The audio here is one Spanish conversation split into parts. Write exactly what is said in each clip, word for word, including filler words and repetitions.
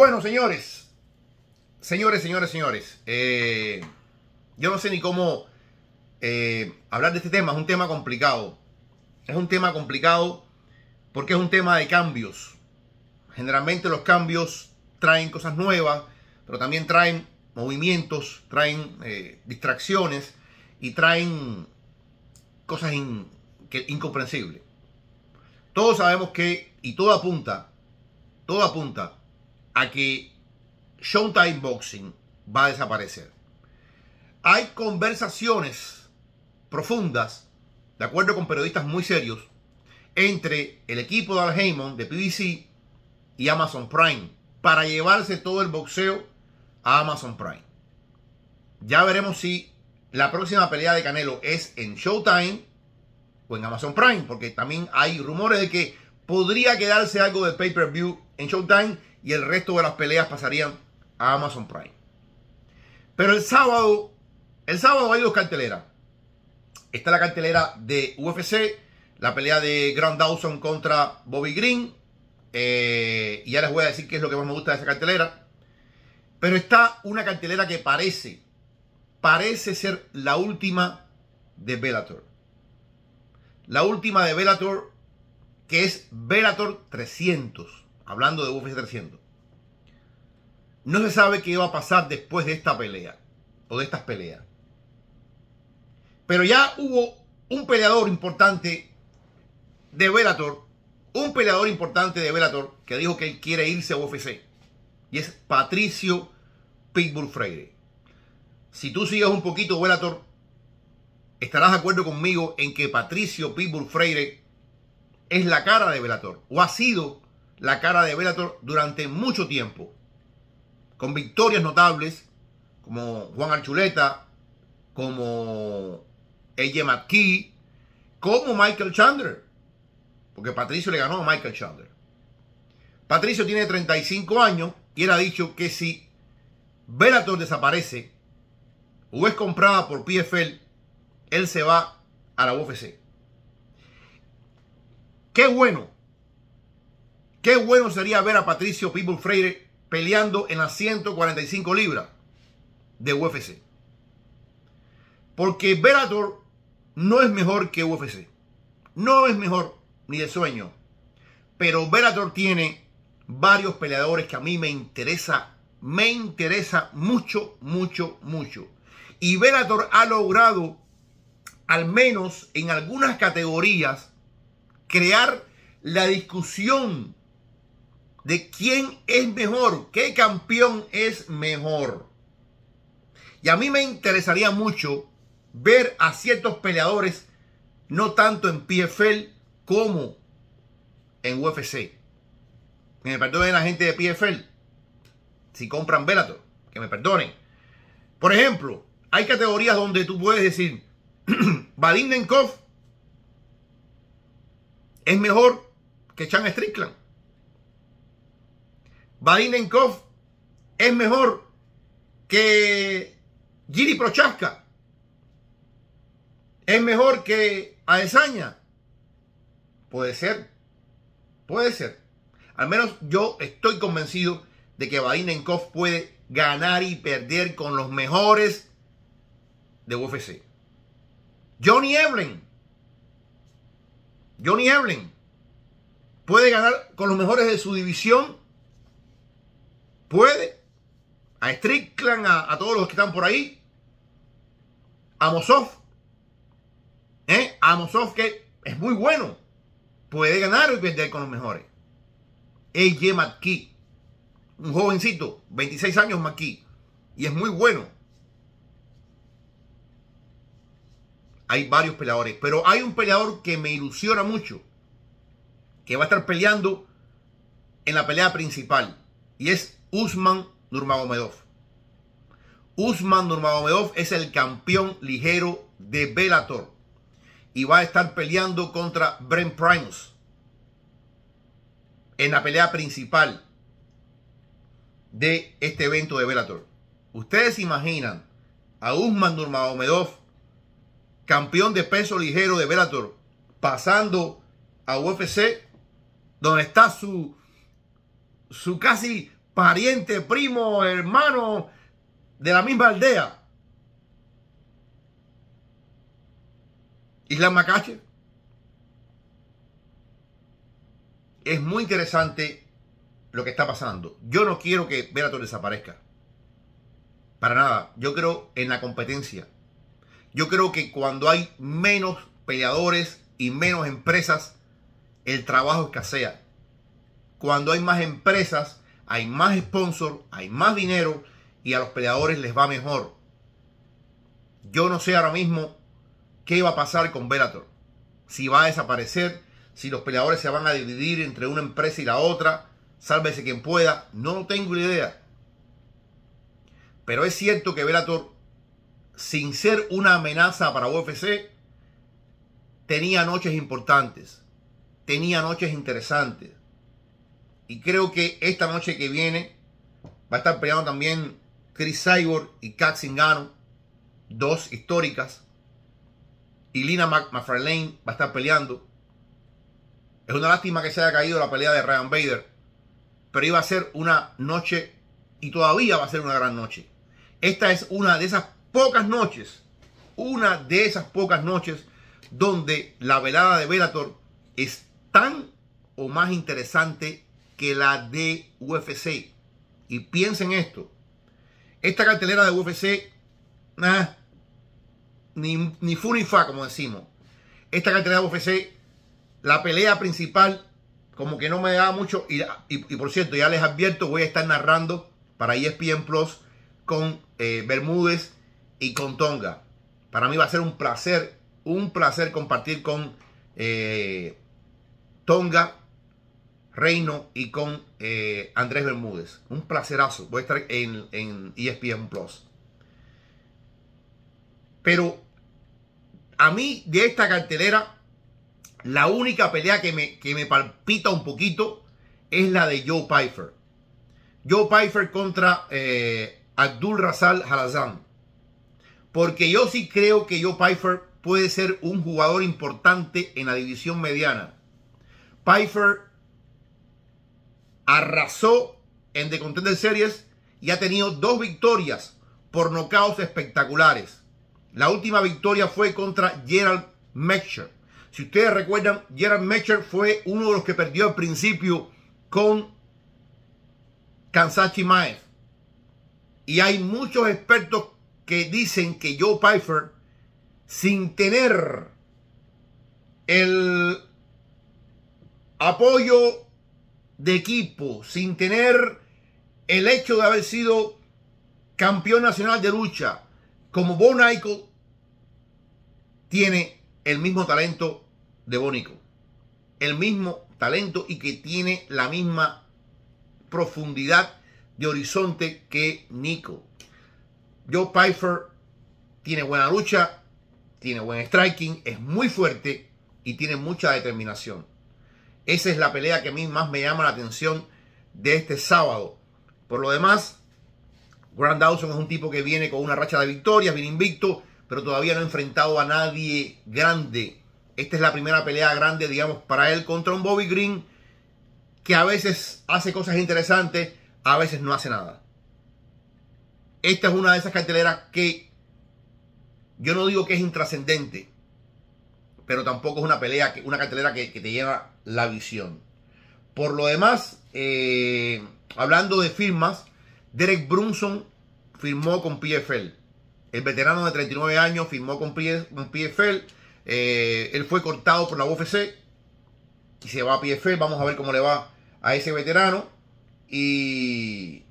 Bueno, señores, señores, señores, señores, eh, yo no sé ni cómo eh, hablar de este tema. Es un tema complicado, es un tema complicado porque es un tema de cambios. Generalmente los cambios traen cosas nuevas, pero también traen movimientos, traen eh, distracciones y traen cosas in, que, incomprensibles. Todos sabemos que, y todo apunta, todo apunta a que Showtime Boxing va a desaparecer. Hay conversaciones profundas, de acuerdo con periodistas muy serios, entre el equipo de Al Haymon, de P B C y Amazon Prime, para llevarse todo el boxeo a Amazon Prime. Ya veremos si la próxima pelea de Canelo es en Showtime o en Amazon Prime, porque también hay rumores de que podría quedarse algo del pay-per-view en Showtime y el resto de las peleas pasarían a Amazon Prime. Pero el sábado, el sábado hay dos carteleras. Está la cartelera de U F C, la pelea de Grant Dawson contra Bobby Green. Eh, y ya les voy a decir qué es lo que más me gusta de esa cartelera. Pero está una cartelera que parece, parece ser la última de Bellator. La última de Bellator, que es Bellator trescientos. Hablando de U F C trescientos. No se sabe qué va a pasar después de esta pelea o de estas peleas. Pero ya hubo un peleador importante de Bellator, un peleador importante de Bellator que dijo que él quiere irse a U F C. Y es Patricio Pitbull Freire. Si tú sigues un poquito Bellator, estarás de acuerdo conmigo en que Patricio Pitbull Freire es la cara de Bellator, o ha sido la cara de Bellator durante mucho tiempo, con victorias notables como Juan Archuleta, como A J McKee, como Michael Chandler, porque Patricio le ganó a Michael Chandler. Patricio tiene treinta y cinco años y él ha dicho que si Bellator desaparece o es comprada por P F L, él se va a la U F C. Qué bueno. Qué bueno sería ver a Patricio Pitbull Freire peleando en las ciento cuarenta y cinco libras de U F C. Porque Bellator no es mejor que U F C. No es mejor ni de sueño. Pero Bellator tiene varios peleadores que a mí me interesa. Me interesa mucho, mucho, mucho. Y Bellator ha logrado, al menos en algunas categorías, crear la discusión de quién es mejor, qué campeón es mejor. Y a mí me interesaría mucho ver a ciertos peleadores, no tanto en P F L como en U F C. Que me perdonen la gente de P F L si compran Bellator, que me perdonen. Por ejemplo, hay categorías donde tú puedes decir Vadim Nemkov es mejor que Chan Strickland. Vadim Nemkov es mejor que Jiří Procházka. Es mejor que Adesanya. Puede ser. Puede ser. Al menos yo estoy convencido de que Vadim Nemkov puede ganar y perder con los mejores de U F C. Johnny Evelyn. Johnny Evelyn puede ganar con los mejores de su división. Puede. A Strickland, a, a todos los que están por ahí. Amosov. ¿Eh? Amosov, que es muy bueno. Puede ganar y perder con los mejores. A J McKee. Un jovencito. veintiséis años McKee. Y es muy bueno. Hay varios peleadores. Pero hay un peleador que me ilusiona mucho, que va a estar peleando en la pelea principal. Y es Usman Nurmagomedov. Usman Nurmagomedov es el campeón ligero de Bellator. Y va a estar peleando contra Brent Primus en la pelea principal de este evento de Bellator. ¿Ustedes se imaginan a Usman Nurmagomedov, campeón de peso ligero de Bellator, pasando a U F C, donde está su, su casi pariente, primo, hermano de la misma aldea. Isla Macache. Es muy interesante lo que está pasando. Yo no quiero que Bellator desaparezca. Para nada. Yo creo en la competencia. Yo creo que cuando hay menos peleadores y menos empresas, el trabajo escasea. Cuando hay más empresas, hay más sponsors, hay más dinero y a los peleadores les va mejor. Yo no sé ahora mismo qué va a pasar con Bellator. Si va a desaparecer, si los peleadores se van a dividir entre una empresa y la otra, sálvese quien pueda, no tengo idea. Pero es cierto que Bellator, sin ser una amenaza para U F C, tenía noches importantes, tenía noches interesantes. Y creo que esta noche que viene va a estar peleando también Cris Cyborg y Cat Zingano, dos históricas. Ilima-Lei Macfarlane va a estar peleando. Es una lástima que se haya caído la pelea de Ryan Bader, pero iba a ser una noche y todavía va a ser una gran noche. Esta es una de esas pocas noches, una de esas pocas noches donde la velada de Bellator es tan o más interesante que la de U F C. Y piensen esto, esta cartelera de U F C, nada, Ni, ni fu ni fa, como decimos. Esta cartelera de U F C, la pelea principal, como que no me da mucho. Y, y, y por cierto, ya les advierto, voy a estar narrando para E S P N Plus con eh, Bermúdez y con Tonga. Para mí va a ser un placer, un placer compartir con eh, Tonga Reino y con eh, Andrés Bermúdez. Un placerazo. Voy a estar en, en E S P N Plus. Pero a mí de esta cartelera, la única pelea que me, que me palpita un poquito es la de Joe Pfeiffer. Joe Pfeiffer contra eh, Abdul Razal Harazan. Porque yo sí creo que Joe Pfeiffer puede ser un jugador importante en la división mediana. Pfeiffer arrasó en The Contender Series y ha tenido dos victorias por nocaos espectaculares. La última victoria fue contra Gerald Meerschaert. Si ustedes recuerdan, Gerald Meerschaert fue uno de los que perdió al principio con Kansas Chimaev. Y hay muchos expertos que dicen que Joe Pfeiffer, sin tener el apoyo de equipo, sin tener el hecho de haber sido campeón nacional de lucha, como Bonico, tiene el mismo talento de Bonico. El mismo talento y que tiene la misma profundidad de horizonte que Nico. Joe Pfeiffer tiene buena lucha, tiene buen striking, es muy fuerte y tiene mucha determinación. Esa es la pelea que a mí más me llama la atención de este sábado. Por lo demás, Grant Dawson es un tipo que viene con una racha de victorias, viene invicto, pero todavía no ha enfrentado a nadie grande. Esta es la primera pelea grande, digamos, para él contra un Bobby Green que a veces hace cosas interesantes, a veces no hace nada. Esta es una de esas carteleras que yo no digo que es intrascendente, pero tampoco es una pelea, una cartelera que, que te llena la visión. Por lo demás, eh, hablando de firmas, Derek Brunson firmó con P F L. El veterano de treinta y nueve años firmó con P F L. Eh, él fue cortado por la U F C y se va a P F L. Vamos a ver cómo le va a ese veterano. Y,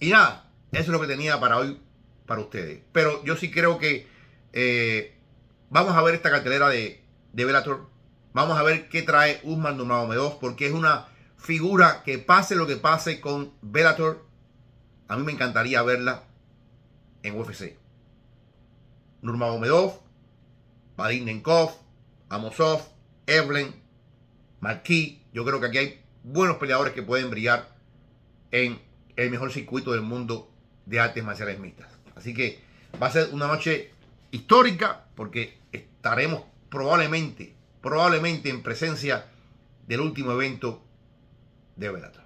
y nada, eso es lo que tenía para hoy, para ustedes. Pero yo sí creo que eh, vamos a ver esta cartelera de, de Bellator. Vamos a ver qué trae Usman Nurmagomedov, porque es una figura que pase lo que pase con Bellator. A mí me encantaría verla en U F C. Nurmagomedov, Vadim Nemkov, Amosov, Evelyn, McKee. Yo creo que aquí hay buenos peleadores que pueden brillar en el mejor circuito del mundo de artes marciales mixtas. Así que va a ser una noche histórica porque estaremos probablemente, probablemente en presencia del último evento de Bellator.